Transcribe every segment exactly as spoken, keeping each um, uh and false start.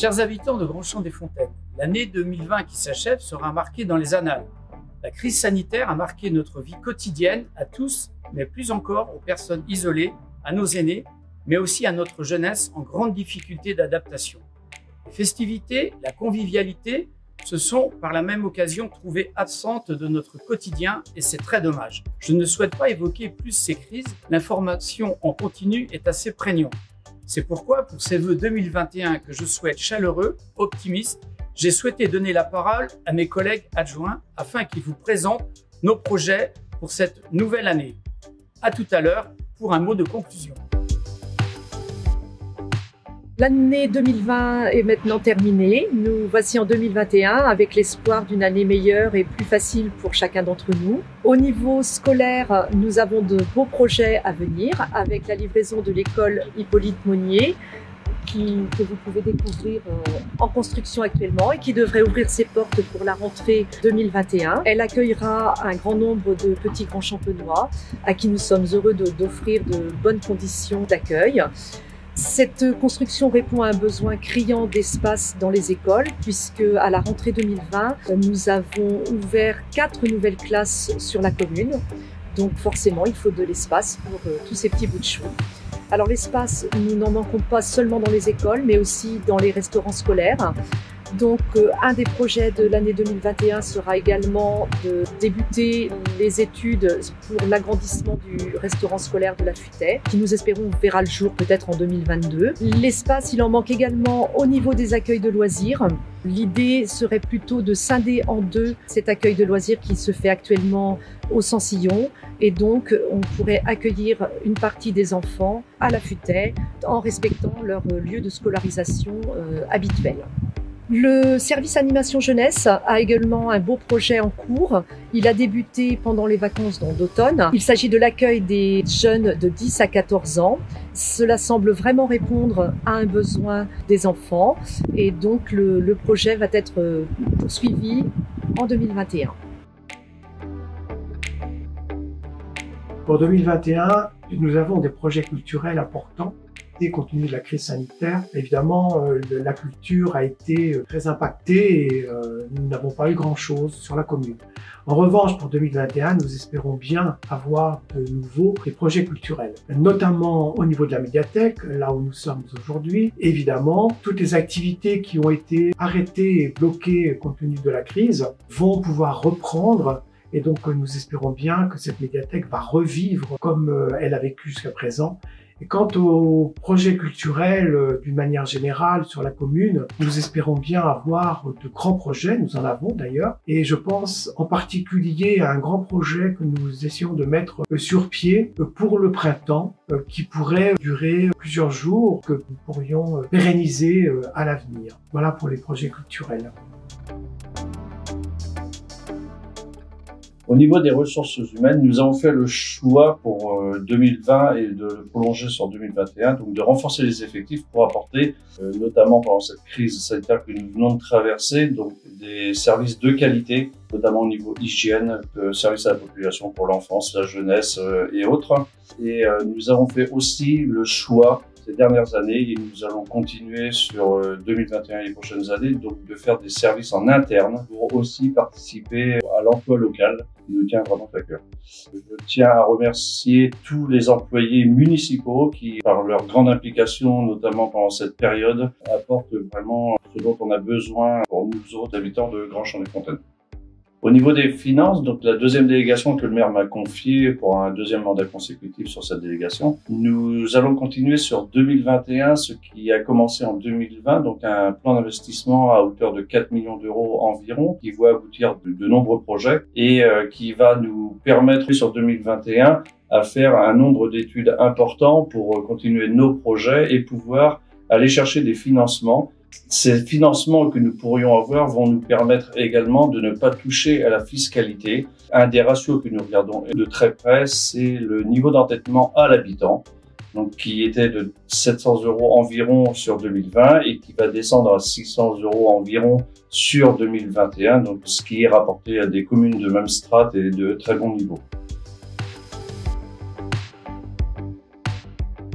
Chers habitants de Grandchamp-des-Fontaines, l'année deux mille vingt qui s'achève sera marquée dans les annales. La crise sanitaire a marqué notre vie quotidienne à tous, mais plus encore aux personnes isolées, à nos aînés, mais aussi à notre jeunesse en grande difficulté d'adaptation. Les festivités, la convivialité se sont par la même occasion trouvées absentes de notre quotidien et c'est très dommage. Je ne souhaite pas évoquer plus ces crises, l'information en continu est assez prégnante. C'est pourquoi, pour ces vœux deux mille vingt et un que je souhaite chaleureux, optimistes, j'ai souhaité donner la parole à mes collègues adjoints afin qu'ils vous présentent nos projets pour cette nouvelle année. À tout à l'heure pour un mot de conclusion. L'année deux mille vingt est maintenant terminée. Nous voici en deux mille vingt et un avec l'espoir d'une année meilleure et plus facile pour chacun d'entre nous. Au niveau scolaire, nous avons de beaux projets à venir avec la livraison de l'école Hippolyte Monnier qui, que vous pouvez découvrir en construction actuellement et qui devrait ouvrir ses portes pour la rentrée deux mille vingt et un. Elle accueillera un grand nombre de petits grands champenois à qui nous sommes heureux d'offrir de, de bonnes conditions d'accueil. Cette construction répond à un besoin criant d'espace dans les écoles puisque à la rentrée deux mille vingt, nous avons ouvert quatre nouvelles classes sur la commune. Donc forcément, il faut de l'espace pour euh, tous ces petits bouts de chou. Alors l'espace, nous n'en manquons pas seulement dans les écoles, mais aussi dans les restaurants scolaires. Donc euh, un des projets de l'année deux mille vingt et un sera également de débuter les études pour l'agrandissement du restaurant scolaire de la Futé, qui nous espérons verra le jour peut-être en deux mille vingt-deux. L'espace, il en manque également au niveau des accueils de loisirs. L'idée serait plutôt de scinder en deux cet accueil de loisirs qui se fait actuellement au Sancillon et donc on pourrait accueillir une partie des enfants à la Futé en respectant leur lieu de scolarisation euh, habituel. Le service animation jeunesse a également un beau projet en cours. Il a débuté pendant les vacances d'automne. Il s'agit de l'accueil des jeunes de dix à quatorze ans. Cela semble vraiment répondre à un besoin des enfants et donc le, le projet va être poursuivi en deux mille vingt et un. Pour deux mille vingt et un, nous avons des projets culturels importants. Compte tenu de la crise sanitaire, évidemment, euh, la culture a été très impactée et euh, nous n'avons pas eu grand-chose sur la commune. En revanche, pour deux mille vingt et un, nous espérons bien avoir de nouveaux projets culturels, notamment au niveau de la médiathèque, là où nous sommes aujourd'hui. Évidemment, toutes les activités qui ont été arrêtées et bloquées compte tenu de la crise vont pouvoir reprendre. Et donc, nous espérons bien que cette médiathèque va revivre comme elle a vécu jusqu'à présent. Et quant aux projets culturels, d'une manière générale, sur la commune, nous espérons bien avoir de grands projets, nous en avons d'ailleurs. Et je pense en particulier à un grand projet que nous essayons de mettre sur pied pour le printemps, qui pourrait durer plusieurs jours, que nous pourrions pérenniser à l'avenir. Voilà pour les projets culturels. Au niveau des ressources humaines, nous avons fait le choix pour deux mille vingt et de le prolonger sur deux mille vingt et un, donc de renforcer les effectifs pour apporter, notamment pendant cette crise sanitaire que nous venons de traverser, donc des services de qualité, notamment au niveau hygiène, service à la population pour l'enfance, la jeunesse et autres. Et nous avons fait aussi le choix ces dernières années, et nous allons continuer sur deux mille vingt et un et les prochaines années, donc de faire des services en interne pour aussi participer à l'emploi local qui nous tient vraiment à cœur. Je tiens à remercier tous les employés municipaux qui, par leur grande implication, notamment pendant cette période, apportent vraiment ce dont on a besoin pour nous autres habitants de Grandchamp-des-Fontaines. Au niveau des finances, donc la deuxième délégation que le maire m'a confiée pour un deuxième mandat consécutif sur cette délégation, nous allons continuer sur deux mille vingt et un, ce qui a commencé en deux mille vingt, donc un plan d'investissement à hauteur de quatre millions d'euros environ, qui voit aboutir de, de nombreux projets et euh, qui va nous permettre sur deux mille vingt et un à faire un nombre d'études importants pour euh, continuer nos projets et pouvoir aller chercher des financements. Ces financements que nous pourrions avoir vont nous permettre également de ne pas toucher à la fiscalité. Un des ratios que nous regardons de très près, c'est le niveau d'endettement à l'habitant, donc qui était de sept cents euros environ sur deux mille vingt et qui va descendre à six cents euros environ sur deux mille vingt et un, donc ce qui est rapporté à des communes de même strate et de très bon niveau.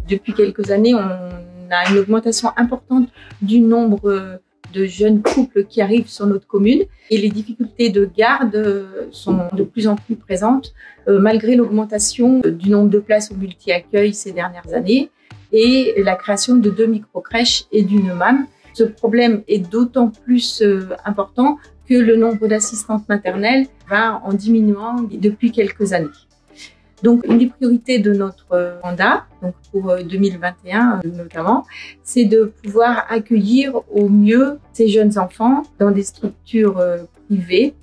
Depuis quelques années, on on a une augmentation importante du nombre de jeunes couples qui arrivent sur notre commune et les difficultés de garde sont de plus en plus présentes malgré l'augmentation du nombre de places au multi-accueil ces dernières années et la création de deux micro-crèches et d'une M A M. Ce problème est d'autant plus important que le nombre d'assistantes maternelles va en diminuant depuis quelques années. Donc, une des priorités de notre mandat, donc pour deux mille vingt et un notamment, c'est de pouvoir accueillir au mieux ces jeunes enfants dans des structures privées.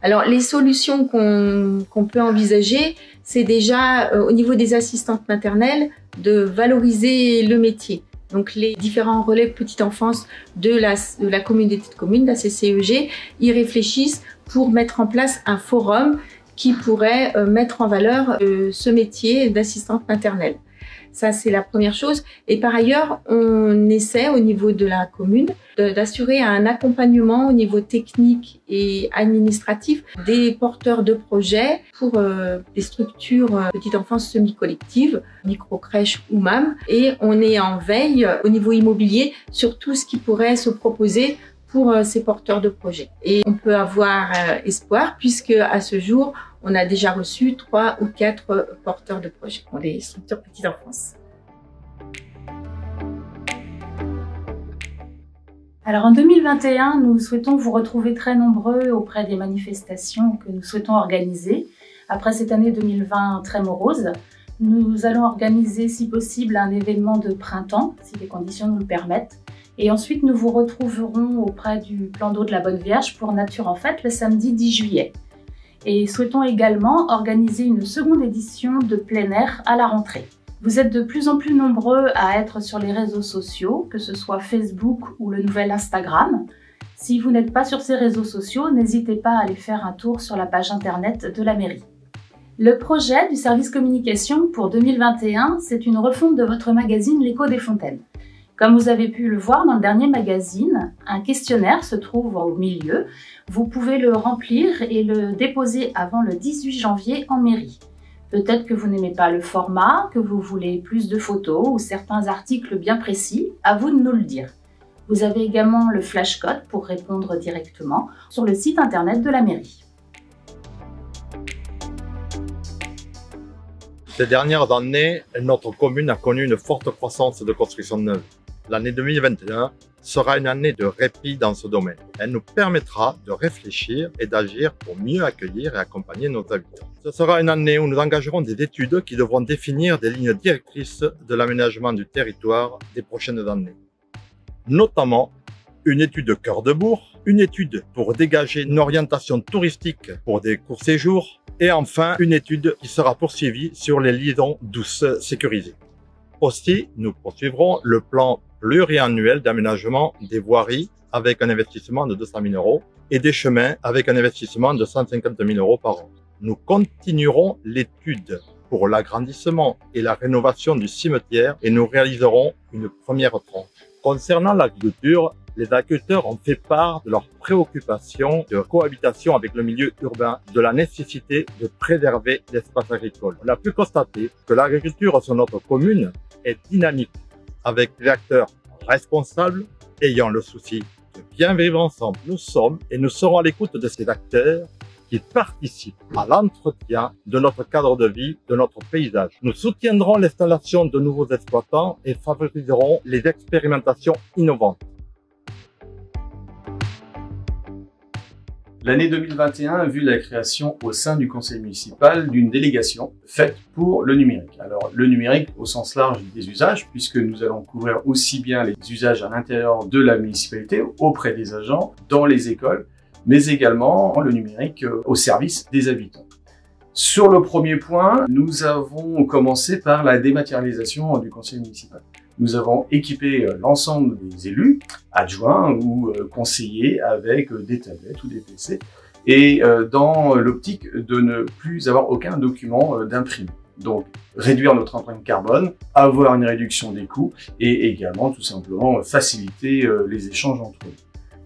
Alors, les solutions qu'on qu'on peut envisager, c'est déjà euh, au niveau des assistantes maternelles de valoriser le métier. Donc, les différents relais petite enfance de la, de la communauté de communes, de la C C E G, y réfléchissent pour mettre en place un forum qui pourrait mettre en valeur ce métier d'assistante maternelle. Ça, c'est la première chose. Et par ailleurs, on essaie au niveau de la commune d'assurer un accompagnement au niveau technique et administratif des porteurs de projets pour des structures petite enfance semi-collective, micro-crèches ou M A M. Et on est en veille au niveau immobilier sur tout ce qui pourrait se proposer pour ces porteurs de projets. Et on peut avoir espoir puisque à ce jour, on a déjà reçu trois ou quatre porteurs de projets pour les structures petite enfance. Alors en deux mille vingt et un, nous souhaitons vous retrouver très nombreux auprès des manifestations que nous souhaitons organiser. Après cette année deux mille vingt très morose, nous allons organiser si possible un événement de printemps, si les conditions nous le permettent. Et ensuite, nous vous retrouverons auprès du plan d'eau de la Bonne Vierge pour Nature en Fête le samedi dix juillet. Et souhaitons également organiser une seconde édition de plein air à la rentrée. Vous êtes de plus en plus nombreux à être sur les réseaux sociaux, que ce soit Facebook ou le nouvel Instagram. Si vous n'êtes pas sur ces réseaux sociaux, n'hésitez pas à aller faire un tour sur la page internet de la mairie. Le projet du service communication pour deux mille vingt et un, c'est une refonte de votre magazine L'Écho des Fontaines. Comme vous avez pu le voir dans le dernier magazine, un questionnaire se trouve au milieu. Vous pouvez le remplir et le déposer avant le dix-huit janvier en mairie. Peut-être que vous n'aimez pas le format, que vous voulez plus de photos ou certains articles bien précis, à vous de nous le dire. Vous avez également le flashcode pour répondre directement sur le site internet de la mairie. Ces dernières années, notre commune a connu une forte croissance de construction neuve. L'année deux mille vingt et un sera une année de répit dans ce domaine. Elle nous permettra de réfléchir et d'agir pour mieux accueillir et accompagner nos habitants. Ce sera une année où nous engagerons des études qui devront définir des lignes directrices de l'aménagement du territoire des prochaines années. Notamment, une étude Cœur de Bourg, une étude pour dégager une orientation touristique pour des courts séjours et enfin une étude qui sera poursuivie sur les liaisons douces sécurisées. Aussi, nous poursuivrons le plan pluriannuel d'aménagement des voiries avec un investissement de deux cent mille euros et des chemins avec un investissement de cent cinquante mille euros par an. Nous continuerons l'étude pour l'agrandissement et la rénovation du cimetière et nous réaliserons une première tranche. Concernant l'agriculture, les agriculteurs ont fait part de leurs préoccupations de cohabitation avec le milieu urbain, de la nécessité de préserver l'espace agricole. On a pu constater que l'agriculture sur notre commune est dynamique, avec des acteurs responsables ayant le souci de bien vivre ensemble. Nous sommes et nous serons à l'écoute de ces acteurs qui participent à l'entretien de notre cadre de vie, de notre paysage. Nous soutiendrons l'installation de nouveaux exploitants et favoriserons les expérimentations innovantes. L'année deux mille vingt et un a vu la création au sein du conseil municipal d'une délégation faite pour le numérique. Alors le numérique au sens large des usages, puisque nous allons couvrir aussi bien les usages à l'intérieur de la municipalité, auprès des agents, dans les écoles, mais également le numérique au service des habitants. Sur le premier point, nous avons commencé par la dématérialisation du conseil municipal. Nous avons équipé l'ensemble des élus, adjoints ou conseillers avec des tablettes ou des P C et dans l'optique de ne plus avoir aucun document d'imprimé. Donc réduire notre empreinte carbone, avoir une réduction des coûts et également tout simplement faciliter les échanges entre eux.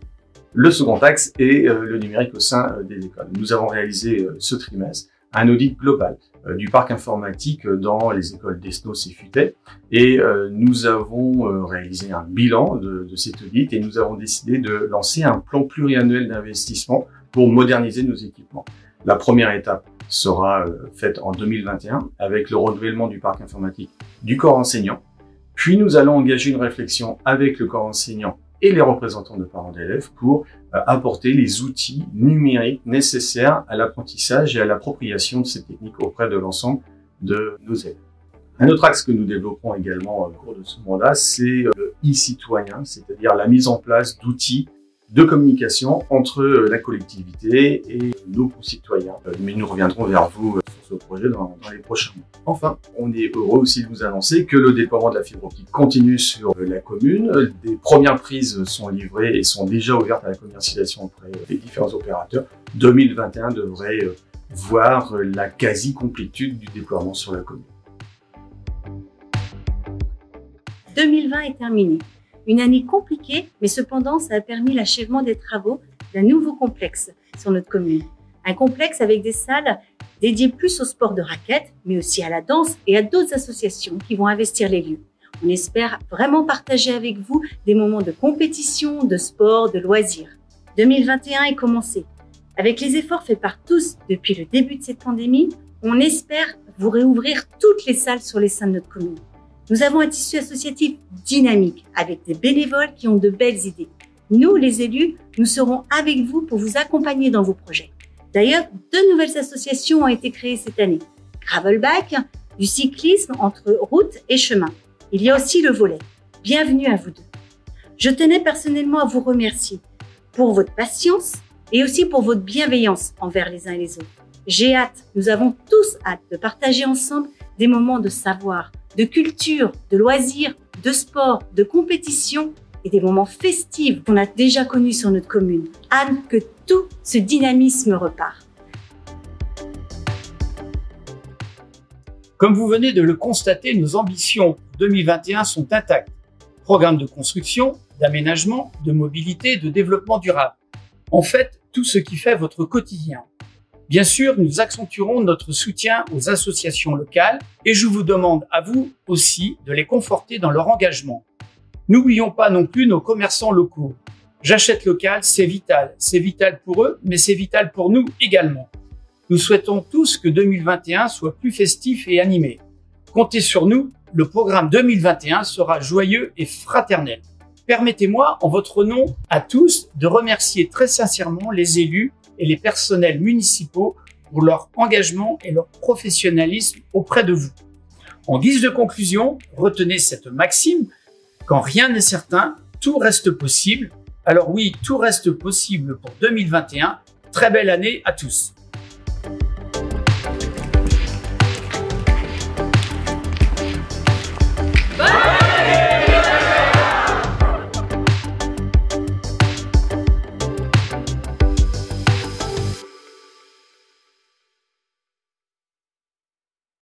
Le second axe est le numérique au sein des écoles. Nous avons réalisé ce trimestre un audit global euh, du parc informatique dans les écoles d'Esnos et Futé. Et euh, nous avons euh, réalisé un bilan de, de cet audit et nous avons décidé de lancer un plan pluriannuel d'investissement pour moderniser nos équipements. La première étape sera euh, faite en deux mille vingt et un avec le renouvellement du parc informatique du corps enseignant. Puis nous allons engager une réflexion avec le corps enseignant et les représentants de parents d'élèves pour euh, apporter les outils numériques nécessaires à l'apprentissage et à l'appropriation de ces techniques auprès de l'ensemble de nos élèves. Un autre axe que nous développons également au cours de ce mandat, c'est le e-citoyen, c'est-à-dire la mise en place d'outils de communication entre la collectivité et nos concitoyens. Mais nous reviendrons vers vous sur ce projet dans, dans les prochains mois. Enfin, on est heureux aussi de vous annoncer que le déploiement de la fibre optique continue sur la commune. Des premières prises sont livrées et sont déjà ouvertes à la commercialisation auprès des différents opérateurs. deux mille vingt et un devrait voir la quasi-complétude du déploiement sur la commune. deux mille vingt est terminé. Une année compliquée, mais cependant, ça a permis l'achèvement des travaux d'un nouveau complexe sur notre commune. Un complexe avec des salles dédiées plus au sport de raquettes, mais aussi à la danse et à d'autres associations qui vont investir les lieux. On espère vraiment partager avec vous des moments de compétition, de sport, de loisirs. deux mille vingt et un est commencé. Avec les efforts faits par tous depuis le début de cette pandémie, on espère vous réouvrir toutes les salles sur les seins de notre commune. Nous avons un tissu associatif dynamique avec des bénévoles qui ont de belles idées. Nous, les élus, nous serons avec vous pour vous accompagner dans vos projets. D'ailleurs, deux nouvelles associations ont été créées cette année. Gravelback, du cyclisme entre route et chemin. Il y a aussi le volet. Bienvenue à vous deux. Je tenais personnellement à vous remercier pour votre patience et aussi pour votre bienveillance envers les uns et les autres. J'ai hâte, nous avons tous hâte de partager ensemble des moments de savoir, de culture, de loisirs, de sport, de compétition et des moments festifs qu'on a déjà connus sur notre commune. Hâte que tout ce dynamisme repart. Comme vous venez de le constater, nos ambitions deux mille vingt et un sont intactes. Programme de construction, d'aménagement, de mobilité, de développement durable. En fait, tout ce qui fait votre quotidien. Bien sûr, nous accentuerons notre soutien aux associations locales et je vous demande à vous aussi de les conforter dans leur engagement. N'oublions pas non plus nos commerçants locaux. J'achète local, c'est vital. C'est vital pour eux, mais c'est vital pour nous également. Nous souhaitons tous que deux mille vingt et un soit plus festif et animé. Comptez sur nous, le programme deux mille vingt et un sera joyeux et fraternel. Permettez-moi, en votre nom à tous, de remercier très sincèrement les élus et les personnels municipaux pour leur engagement et leur professionnalisme auprès de vous. En guise de conclusion, retenez cette maxime, quand rien n'est certain, tout reste possible. Alors oui, tout reste possible pour deux mille vingt et un. Très belle année à tous.